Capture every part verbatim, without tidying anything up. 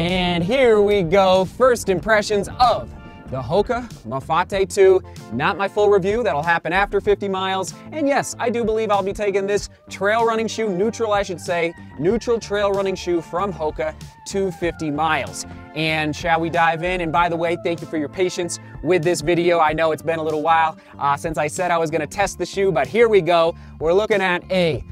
And here we go, first impressions of the Hoka Mafate two. Not my full review, that'll happen after fifty miles. And yes, I do believe I'll be taking this trail running shoe, neutral I should say, neutral trail running shoe from Hoka to fifty miles. And shall we dive in? And by the way, thank you for your patience with this video. I know it's been a little while uh, since I said I was gonna test the shoe, but here we go. We're looking at a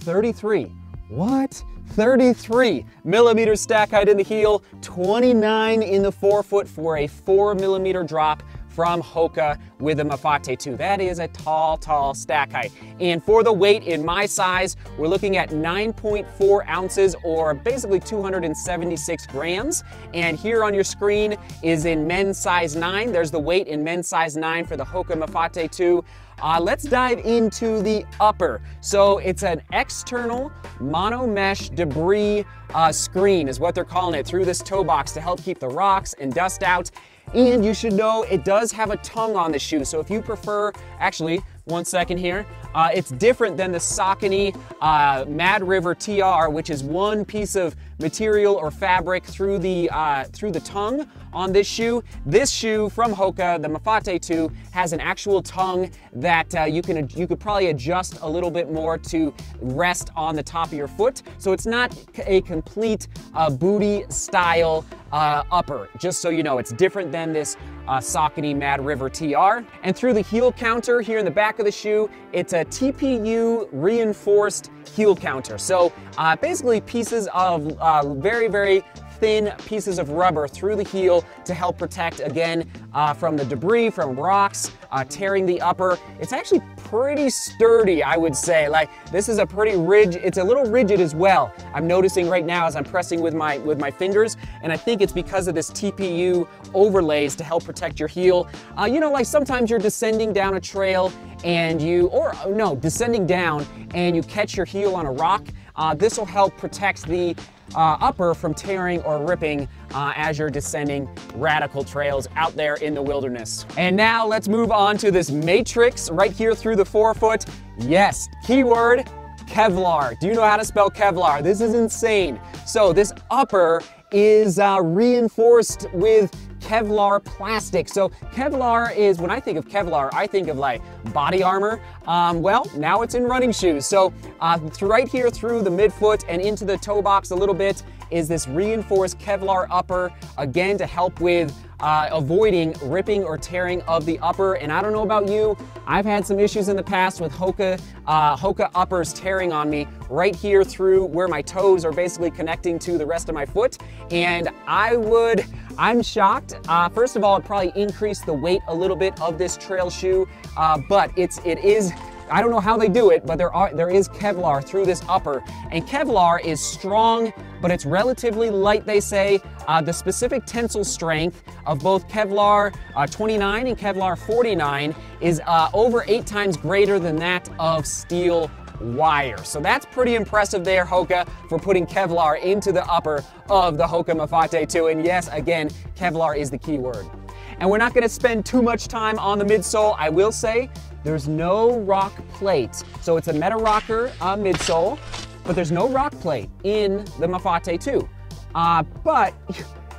thirty-three, what? thirty-three millimeter stack height in the heel, twenty-nine in the forefoot for a four millimeter drop from Hoka with a Mafate two. That is a tall, tall stack height. And for the weight in my size, we're looking at nine point four ounces or basically two hundred seventy-six grams. And here on your screen is in men's size nine. There's the weight in men's size nine for the Hoka Mafate two. Uh, let's dive into the upper. So it's an external mono mesh debris uh, screen is what they're calling it through this toe box to help keep the rocks and dust out. And you should know it does have a tongue on the shoe. So if you prefer, actually, one second here. Uh, it's different than the Saucony uh, Mad River T R, which is one piece of material or fabric through the uh, through the tongue on this shoe. This shoe from Hoka, the Mafate two, has an actual tongue that uh, you can you could probably adjust a little bit more to rest on the top of your foot. So it's not a complete uh, booty style uh, upper. Just so you know, it's different than this uh, Saucony Mad River T R. And through the heel counter here in the back of the shoe, it's a T P U reinforced heel counter. So uh, basically pieces of uh, very, very thin pieces of rubber through the heel to help protect, again, uh, from the debris, from rocks, uh, tearing the upper. It's actually pretty sturdy, I would say. Like, this is a pretty rigid, it's a little rigid as well. I'm noticing right now as I'm pressing with my, with my fingers, and I think it's because of this T P U overlays to help protect your heel. Uh, you know, like sometimes you're descending down a trail and you, or no, descending down and you catch your heel on a rock. Uh, this will help protect the Uh, upper from tearing or ripping uh, as you're descending radical trails out there in the wilderness. And now let's move on to this matrix right here through the forefoot. Yes, keyword Kevlar. Do you know how to spell Kevlar? This is insane. So this upper is uh, reinforced with Kevlar plastic. So Kevlar is, when I think of Kevlar, I think of like body armor. Um, well, now it's in running shoes. So uh, right here through the midfoot and into the toe box a little bit is this reinforced Kevlar upper, again to help with Uh, avoiding ripping or tearing of the upper. And I don't know about you, I've had some issues in the past with Hoka, uh, Hoka uppers tearing on me right here through where my toes are basically connecting to the rest of my foot. And I would, I'm shocked. Uh, first of all, it probably increased the weight a little bit of this trail shoe, uh, but it's, it is, I don't know how they do it, but there are there is Kevlar through this upper. And Kevlar is strong, but it's relatively light, they say. Uh, the specific tensile strength of both Kevlar uh, twenty-nine and Kevlar forty-nine is uh, over eight times greater than that of steel wire. So that's pretty impressive there, Hoka, for putting Kevlar into the upper of the Hoka Mafate two. And yes, again, Kevlar is the key word. And we're not gonna spend too much time on the midsole, I will say. There's no rock plate. So it's a Meta Rocker uh, midsole, but there's no rock plate in the Mafate two. Uh, but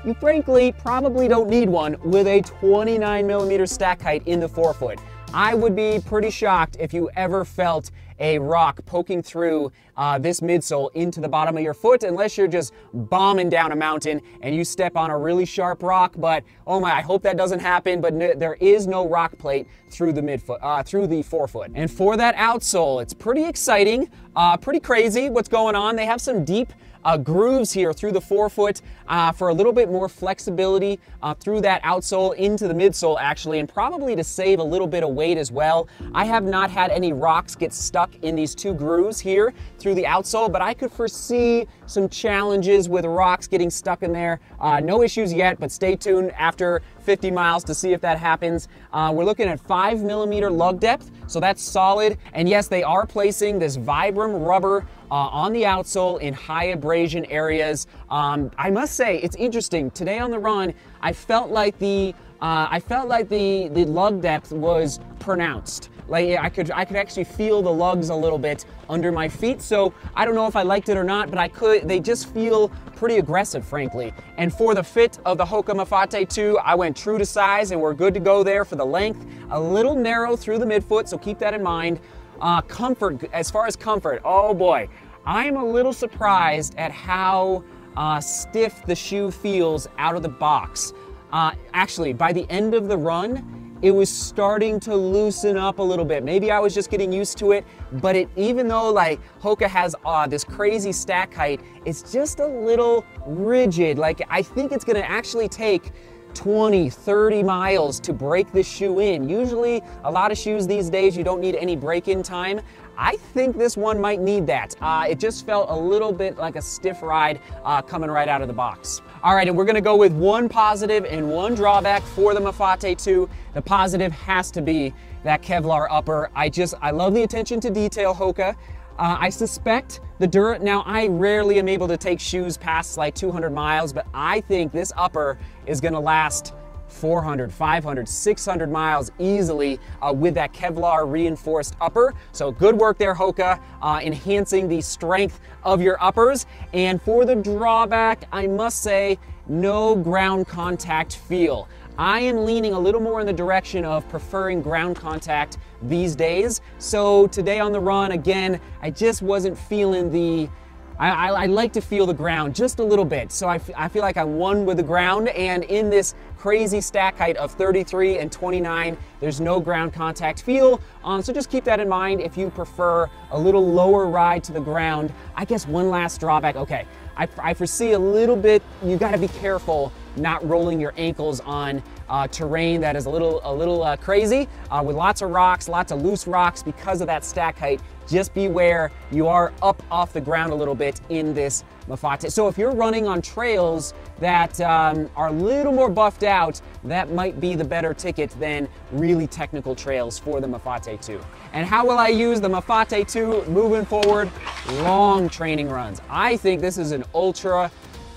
you frankly probably don't need one with a twenty-nine millimeter stack height in the forefoot. I would be pretty shocked if you ever felt a rock poking through uh, this midsole into the bottom of your foot, unless you're just bombing down a mountain and you step on a really sharp rock. But oh my, I hope that doesn't happen. But no, there is no rock plate through the midfoot, uh, through the forefoot. And for that outsole, it's pretty exciting, uh, pretty crazy what's going on. They have some deep Uh, grooves here through the forefoot uh, for a little bit more flexibility uh, through that outsole into the midsole actually, and probably to save a little bit of weight as well. I have not had any rocks get stuck in these two grooves here through the outsole, but I could foresee some challenges with rocks getting stuck in there. Uh, no issues yet, but stay tuned after fifty miles to see if that happens. Uh, we're looking at five millimeter lug depth, so that's solid. And yes, they are placing this Vibram rubber uh, on the outsole in high abrasion areas. Um, I must say, it's interesting. Today on the run, I felt like the uh, I felt like the the lug depth was pronounced. like I could, I could actually feel the lugs a little bit under my feet. So I don't know if I liked it or not, but I could, they just feel pretty aggressive, frankly. And for the fit of the Hoka Mafate two, I went true to size and we're good to go there for the length. A little narrow through the midfoot, so keep that in mind. Uh, comfort, as far as comfort, oh boy. I'm a little surprised at how uh, stiff the shoe feels out of the box. Uh, actually, by the end of the run, it was starting to loosen up a little bit. Maybe I was just getting used to it, but it, even though like Hoka has uh, this crazy stack height, it's just a little rigid. Like I think it's gonna actually take twenty, thirty miles to break this shoe in. Usually, a lot of shoes these days, you don't need any break-in time. I think this one might need that. Uh, it just felt a little bit like a stiff ride uh, coming right out of the box. All right, and we're gonna go with one positive and one drawback for the Mafate two. The positive has to be that Kevlar upper. I just, I love the attention to detail, Hoka. Uh, I suspect the Dura, now I rarely am able to take shoes past like two hundred miles, but I think this upper is gonna last four hundred, five hundred, six hundred miles easily uh, with that Kevlar reinforced upper. So good work there, Hoka, uh, enhancing the strength of your uppers. And for the drawback, I must say, no ground contact feel. I am leaning a little more in the direction of preferring ground contact these days. So today on the run, again, I just wasn't feeling the, I, I, I like to feel the ground just a little bit. So I, I feel like I'm one with the ground, and in this crazy stack height of thirty-three and twenty-nine, there's no ground contact feel. Um, so just keep that in mind if you prefer a little lower ride to the ground. I guess one last drawback, okay. I, I foresee a little bit, you gotta be careful not rolling your ankles on uh, terrain that is a little a little uh, crazy uh, with lots of rocks, lots of loose rocks because of that stack height. Just beware, you are up off the ground a little bit in this Mafate. So if you're running on trails that um, are a little more buffed out, that might be the better ticket than really technical trails for the Mafate two. And how will I use the Mafate two moving forward? Long training runs. I think this is an ultra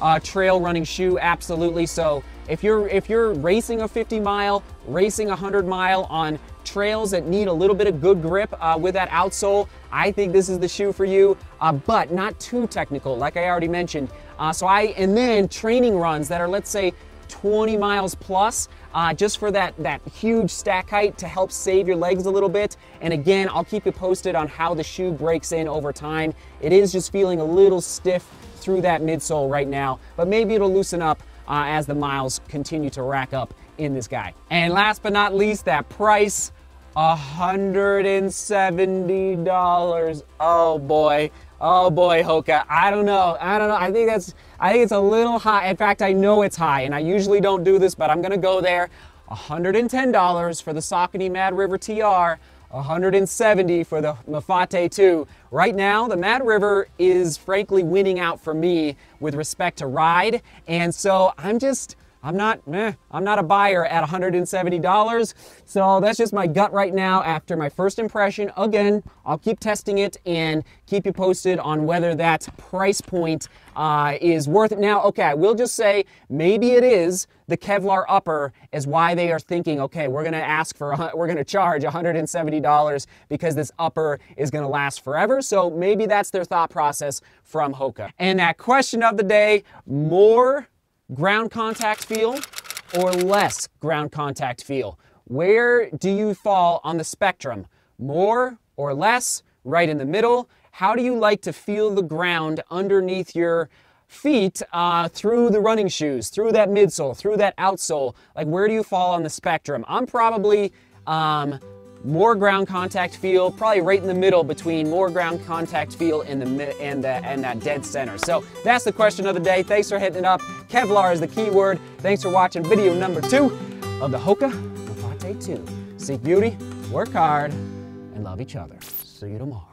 uh, trail running shoe, absolutely. So if you're, if you're racing a fifty mile, racing a hundred mile on trails that need a little bit of good grip uh, with that outsole, I think this is the shoe for you, uh, but not too technical, like I already mentioned. Uh, so I, and then training runs that are, let's say, twenty miles plus, uh, just for that, that huge stack height to help save your legs a little bit. And again, I'll keep you posted on how the shoe breaks in over time. It is just feeling a little stiff through that midsole right now, but maybe it'll loosen up uh, as the miles continue to rack up in this guy. And last but not least, that price, one hundred seventy dollars. Oh boy. Oh boy, Hoka. I don't know. I don't know. I think that's, I think it's a little high. In fact, I know it's high, and I usually don't do this, but I'm gonna go there. one hundred ten dollars for the Saucony Mad River T R, one hundred seventy dollars for the Mafate two. Right now, the Mad River is frankly winning out for me with respect to ride, and so I'm just, I'm not, meh, I'm not a buyer at one hundred seventy dollars, so that's just my gut right now after my first impression. Again, I'll keep testing it and keep you posted on whether that price point uh, is worth it. Now, okay, I will just say maybe it is the Kevlar upper is why they are thinking, okay, we're gonna ask for, we're gonna charge one hundred seventy dollars because this upper is gonna last forever, so maybe that's their thought process from Hoka. And that question of the day, more ground contact feel or less ground contact feel? Where do you fall on the spectrum? More or less? Right in the middle? How do you like to feel the ground underneath your feet uh, through the running shoes, through that midsole, through that outsole? Like, where do you fall on the spectrum? I'm probably um, more ground contact feel, probably right in the middle between more ground contact feel and the and the, and that dead center. So that's the question of the day. Thanks for hitting it up. Kevlar is the key word. Thanks for watching video number two of the Hoka Mafate two. Seek beauty, work hard, and love each other. See you tomorrow.